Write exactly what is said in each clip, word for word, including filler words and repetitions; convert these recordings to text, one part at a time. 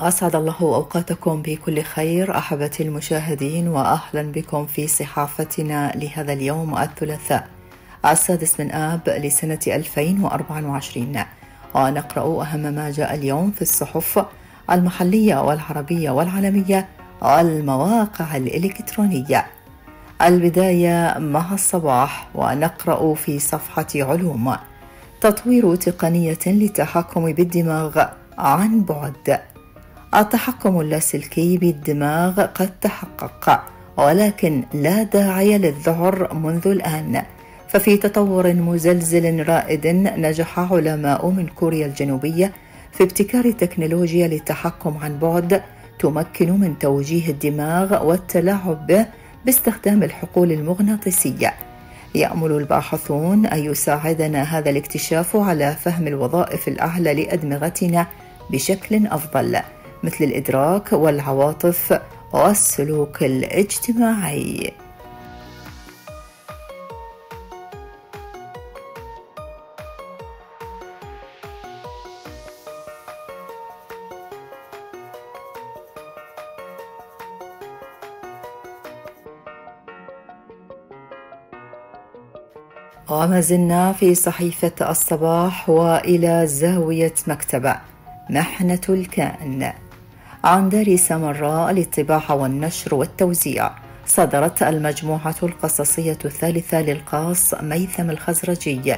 أسعد الله أوقاتكم بكل خير أحبتي المشاهدين، وأهلا بكم في صحافتنا لهذا اليوم الثلاثاء السادس من آب لسنة ألفين وأربعة وعشرين، ونقرأ أهم ما جاء اليوم في الصحف المحلية والعربية والعالمية والمواقع الإلكترونية. البداية مع الصباح، ونقرأ في صفحة علوم: تطوير تقنية للتحكم بالدماغ عن بعد. التحكم اللاسلكي بالدماغ قد تحقق، ولكن لا داعي للذعر منذ الآن، ففي تطور مزلزل رائد نجح علماء من كوريا الجنوبية في ابتكار تكنولوجيا للتحكم عن بعد تمكن من توجيه الدماغ والتلاعب به باستخدام الحقول المغناطيسية. يأمل الباحثون أن يساعدنا هذا الاكتشاف على فهم الوظائف الأعلى لأدمغتنا بشكل أفضل، مثل الإدراك والعواطف والسلوك الاجتماعي. وما زلنا في صحيفة الصباح، وإلى زاوية مكتبة: محنة الكائن. عن دار سمراء للطباعة والنشر والتوزيع، صدرت المجموعة القصصية الثالثة للقاص ميثم الخزرجي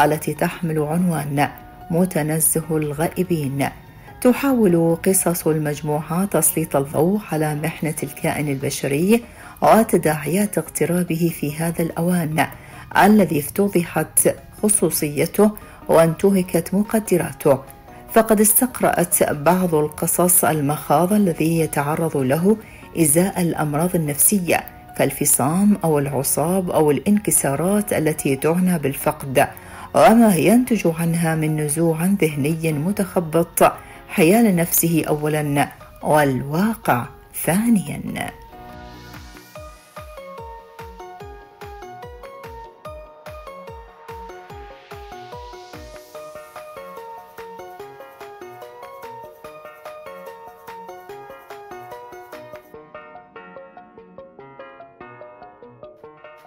التي تحمل عنوان متنزه الغائبين. تحاول قصص المجموعة تسليط الضوء على محنة الكائن البشري وتداعيات اغترابه في هذا الأوان الذي افتضحت خصوصيته وانتهكت مقدراته. فقد استقرأت بعض القصص المخاض الذي يتعرض له إزاء الأمراض النفسية كالفصام أو العصاب أو الانكسارات التي تعنى بالفقد، وما ينتج عنها من نزوع ذهني متخبط حيال نفسه أولاً والواقع ثانياً.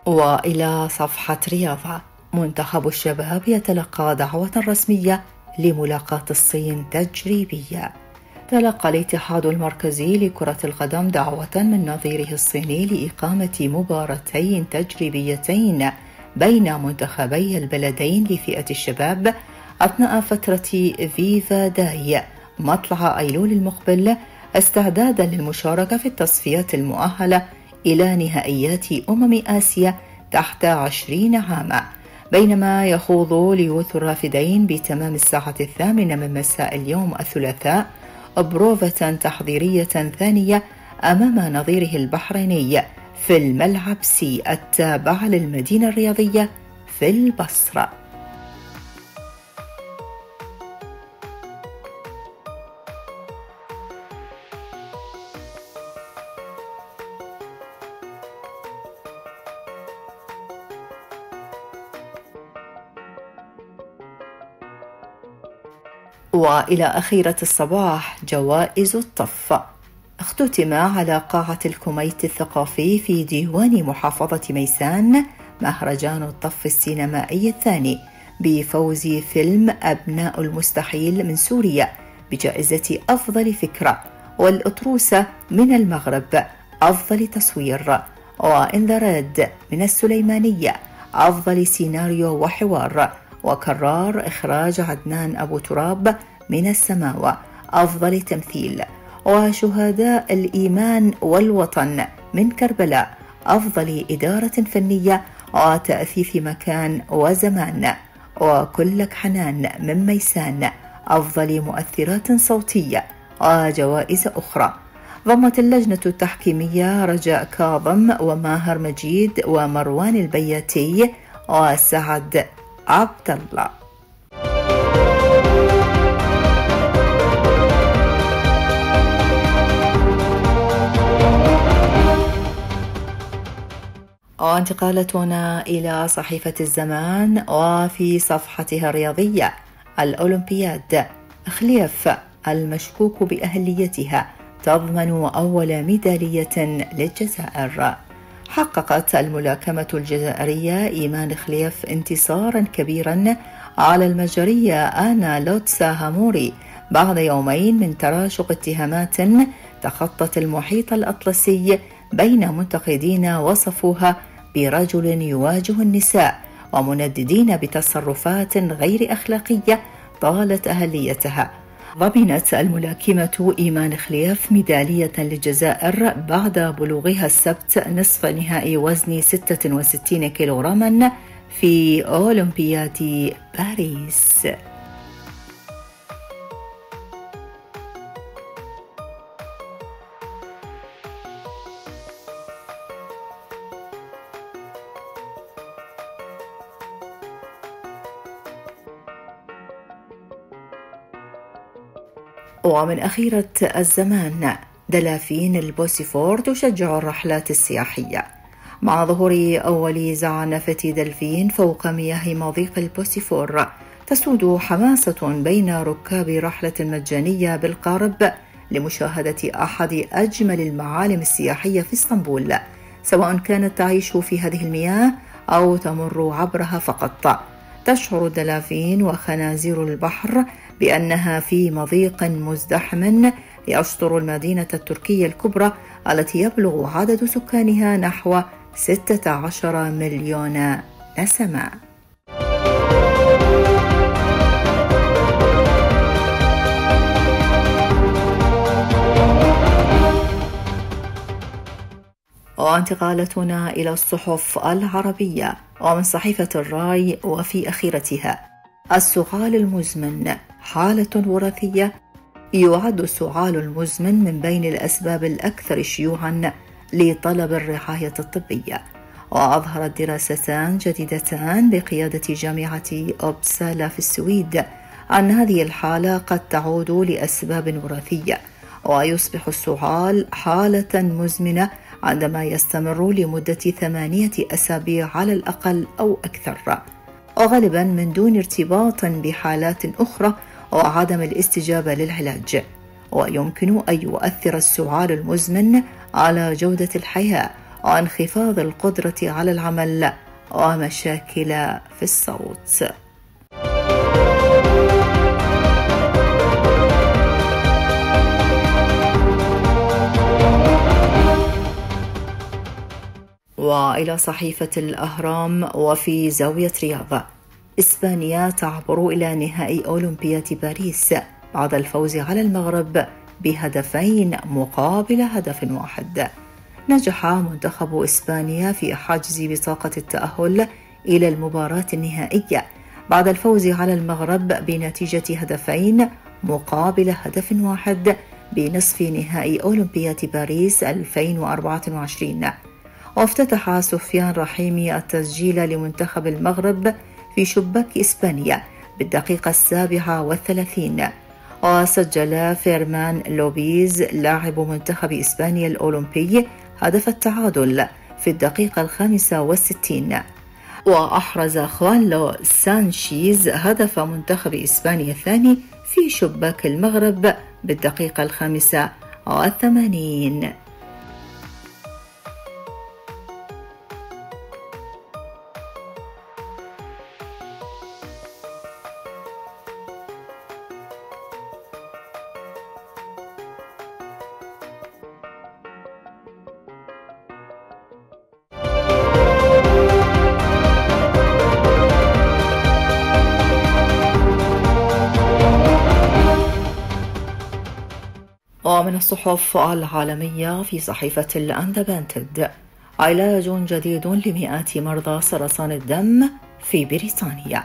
وإلى صفحة رياضة: منتخب الشباب يتلقى دعوة رسمية لملاقاة الصين تجريبية. تلقى الاتحاد المركزي لكرة القدم دعوة من نظيره الصيني لإقامة مباراتين تجريبيتين بين منتخبي البلدين لفئة الشباب أثناء فترة فيفا داي مطلع أيلول المقبل، استعدادا للمشاركة في التصفيات المؤهلة إلى نهائيات أمم آسيا تحت عشرين عاما. بينما يخوض ليوث الرافدين بتمام الساعة الثامنة من مساء اليوم الثلاثاء بروفة تحضيرية ثانية أمام نظيره البحريني في الملعب سي التابع للمدينة الرياضية في البصرة. وإلى أخيرة الصباح: جوائز الطف. اختتم على قاعة الكوميت الثقافي في ديوان محافظة ميسان مهرجان الطف السينمائي الثاني بفوز فيلم أبناء المستحيل من سوريا بجائزة أفضل فكرة، والأطروسة من المغرب أفضل تصوير، وإن ذا ريد من السليمانية أفضل سيناريو وحوار، وكرار إخراج عدنان أبو تراب من السماوة أفضل تمثيل، وشهداء الإيمان والوطن من كربلاء أفضل إدارة فنية وتأثيث مكان وزمان، وكلك حنان من ميسان أفضل مؤثرات صوتية، وجوائز أخرى. ضمت اللجنة التحكيمية رجاء كاظم وماهر مجيد ومروان البياتي وسعد عبد الله. وانتقالتنا إلى صحيفة الزمان، وفي صفحتها الرياضية: الأولمبياد. خليف المشكوك بأهليتها تضمن أول ميدالية للجزائر. حققت الملاكمة الجزائرية إيمان خليف انتصارا كبيرا على المجرية آنا لوتسا هاموري بعد يومين من تراشق اتهامات تخطت المحيط الأطلسي بين منتقدين وصفوها برجل يواجه النساء ومنددين بتصرفات غير أخلاقية طالت أهليتها. ضمنت الملاكمة إيمان خليف ميدالية للجزائر بعد بلوغها السبت نصف نهائي وزن ستة وستين كيلوغراما في أولمبياد باريس. ومن أخيرة الزمان، دلافين البوسفور تشجع الرحلات السياحية. مع ظهور أول زعنفة دلفين فوق مياه مضيق البوسفور تسود حماسة بين ركاب رحلة مجانية بالقارب لمشاهدة أحد أجمل المعالم السياحية في اسطنبول، سواء كانت تعيش في هذه المياه أو تمر عبرها فقط. تشعر الدلافين وخنازير البحر بأنها في مضيق مزدحم يشطر المدينة التركية الكبرى التي يبلغ عدد سكانها نحو ستة عشر مليون نسمة. وانتقالتنا إلى الصحف العربية، ومن صحيفة الراي وفي أخيرتها: السعال المزمن حالة وراثية. يعد السعال المزمن من بين الأسباب الأكثر شيوعاً لطلب الرعاية الطبية. وأظهرت دراستان جديدتان بقيادة جامعة أوبسالا في السويد أن هذه الحالة قد تعود لأسباب وراثية، ويصبح السعال حالة مزمنة عندما يستمر لمدة ثمانية أسابيع على الأقل أو أكثر، وغالبا من دون ارتباط بحالات أخرى وعدم الاستجابة للعلاج. ويمكن أن يؤثر السعال المزمن على جودة الحياة وانخفاض القدرة على العمل ومشاكل في الصوت. وإلى صحيفة الأهرام وفي زاوية رياض: إسبانيا تعبر إلى نهائي أولمبياد باريس بعد الفوز على المغرب بهدفين مقابل هدف واحد. نجح منتخب إسبانيا في حجز بطاقة التأهل إلى المباراة النهائية بعد الفوز على المغرب بنتيجة هدفين مقابل هدف واحد بنصف نهائي أولمبياد باريس ألفين وأربعة وعشرين. وافتتح سفيان رحيمي التسجيل لمنتخب المغرب في شباك إسبانيا بالدقيقة السابعة والثلاثين. وسجل فيرمان لوبيز لاعب منتخب إسبانيا الأولمبي هدف التعادل في الدقيقة الخامسة والستين. وأحرز خوانلو سانشيز هدف منتخب إسبانيا الثاني في شباك المغرب بالدقيقة الخامسة والثمانين. ومن الصحف العالمية في صحيفة الأندبانتد: علاج جديد لمئات مرضى سرطان الدم في بريطانيا.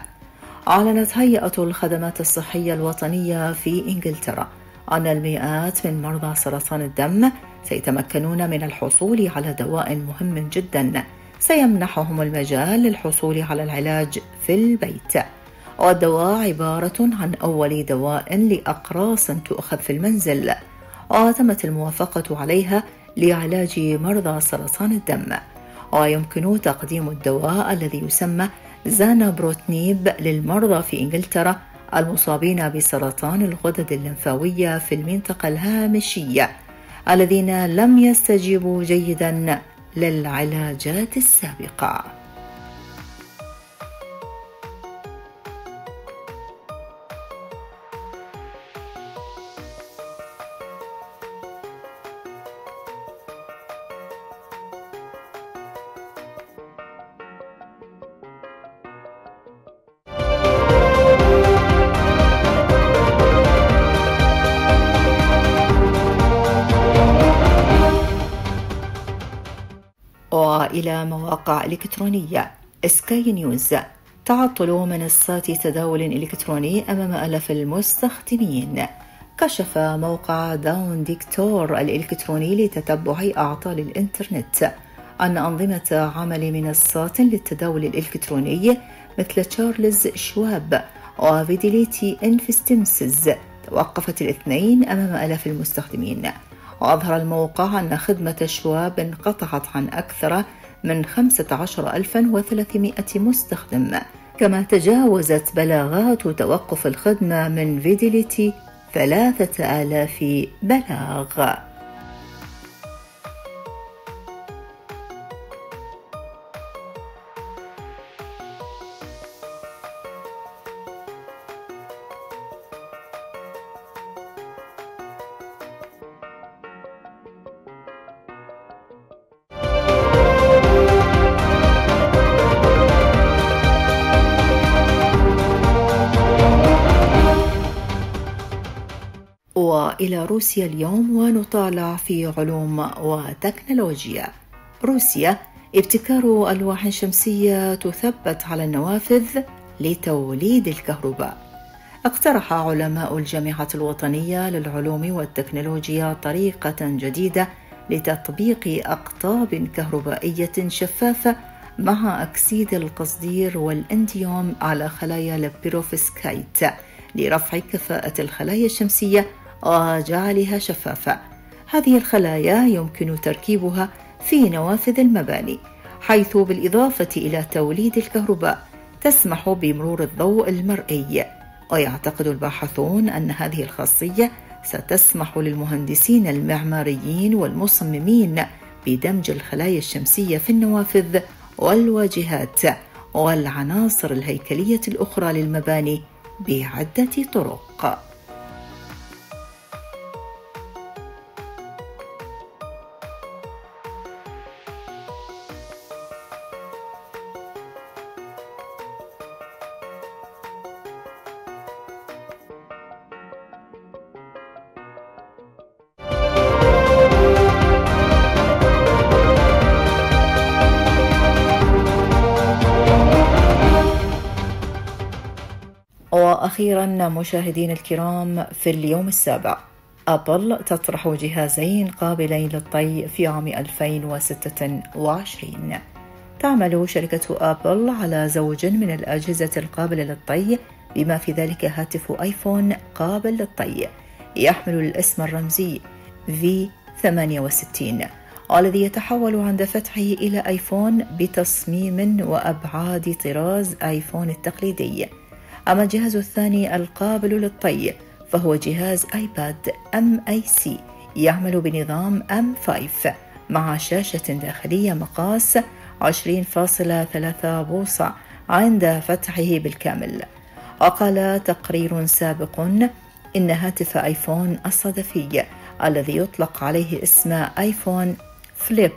أعلنت هيئة الخدمات الصحية الوطنية في إنجلترا أن المئات من مرضى سرطان الدم سيتمكنون من الحصول على دواء مهم جدا سيمنحهم المجال للحصول على العلاج في البيت. والدواء عبارة عن أول دواء لأقراص تؤخذ في المنزل، وتمت الموافقة عليها لعلاج مرضى سرطان الدم. ويمكن تقديم الدواء الذي يسمى زانابروتنيب للمرضى في إنجلترا المصابين بسرطان الغدد الليمفاوية في المنطقة الهامشية الذين لم يستجيبوا جيداً للعلاجات السابقة. إلى مواقع إلكترونية. سكاي نيوز: تعطل منصات تداول إلكتروني أمام آلاف المستخدمين. كشف موقع داون ديكتور الإلكتروني لتتبع أعطال الإنترنت أن أنظمة عمل منصات للتداول الإلكتروني مثل تشارلز شواب وفيديليتي إنفستمسز توقفت الاثنين أمام آلاف المستخدمين. وأظهر الموقع أن خدمة شواب انقطعت عن أكثر من خمسة عشر ألفاً وثلاثمائة مستخدم، كما تجاوزت بلاغات توقف الخدمة من فيديليتي ثلاثة آلاف بلاغ. إلى روسيا اليوم ونطالع في علوم وتكنولوجيا. روسيا: ابتكار ألواح شمسية تثبت على النوافذ لتوليد الكهرباء. اقترح علماء الجامعة الوطنية للعلوم والتكنولوجيا طريقة جديدة لتطبيق أقطاب كهربائية شفافة مع أكسيد القصدير والإنديوم على خلايا البيروفسكايت لرفع كفاءة الخلايا الشمسية وجعلها شفافة. هذه الخلايا يمكن تركيبها في نوافذ المباني، حيث بالإضافة إلى توليد الكهرباء تسمح بمرور الضوء المرئي. ويعتقد الباحثون أن هذه الخاصية ستسمح للمهندسين المعماريين والمصممين بدمج الخلايا الشمسية في النوافذ والواجهات والعناصر الهيكلية الأخرى للمباني بعدة طرق. أخيراً مشاهدين الكرام، في اليوم السابع أبل تطرح جهازين قابلين للطي في عام ألفين وستة وعشرين. تعمل شركة أبل على زوج من الأجهزة القابلة للطي، بما في ذلك هاتف آيفون قابل للطي يحمل الاسم الرمزي في ثمانية وستين، والذي يتحول عند فتحه إلى آيفون بتصميم وأبعاد طراز آيفون التقليدي. أما الجهاز الثاني القابل للطي فهو جهاز آيباد إم آي سي يعمل بنظام إم خمسة مع شاشة داخلية مقاس عشرين فاصلة ثلاثة بوصة عند فتحه بالكامل. وقال تقرير سابق إن هاتف آيفون الصدفي الذي يطلق عليه اسم آيفون فليب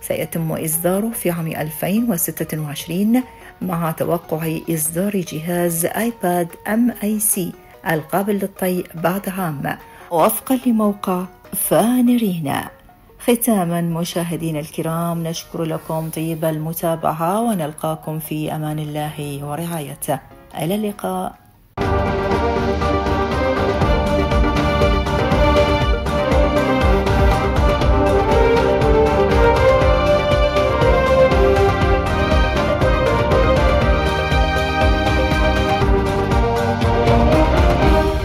سيتم إصداره في عام ألفين وستة وعشرين، مع توقع إصدار جهاز آيباد إم آي سي القابل للطي بعد عام وفقا لموقع فانرينا. ختاما مشاهدين الكرام، نشكر لكم طيب المتابعة ونلقاكم في أمان الله ورعايته. إلى اللقاء.